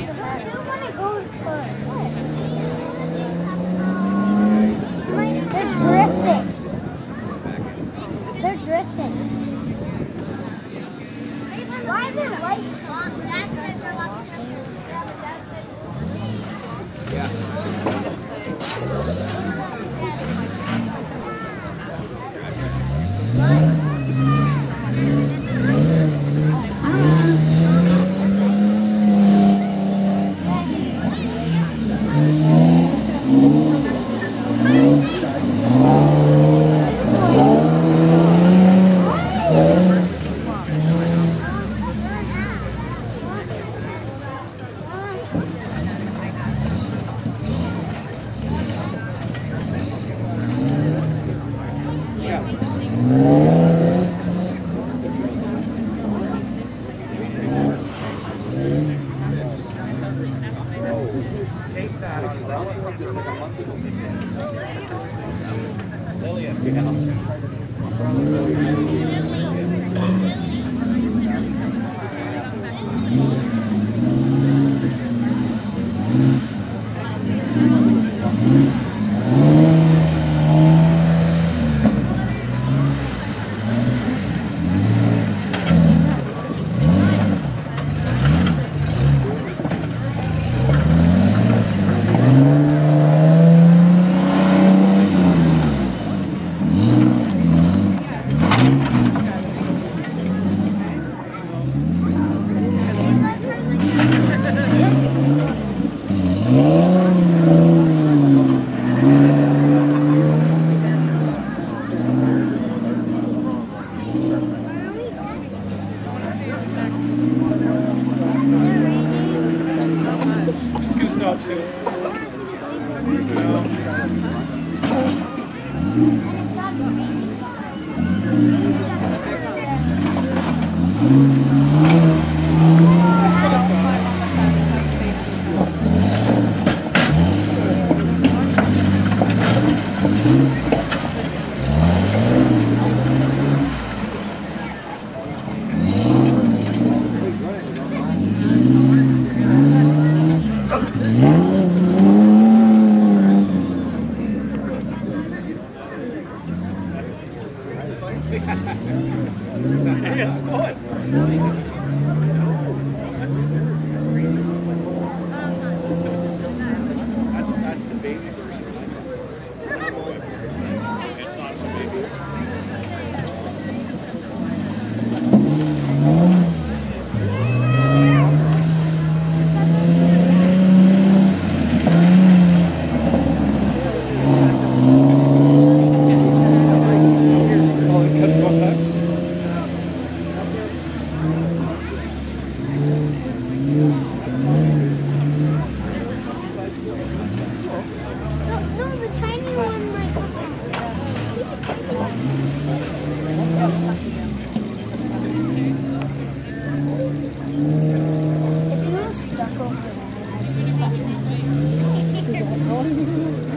doesn't matter. I still want to go to What? They're drifting. They're drifting. Why are there lights on? Stuck over there.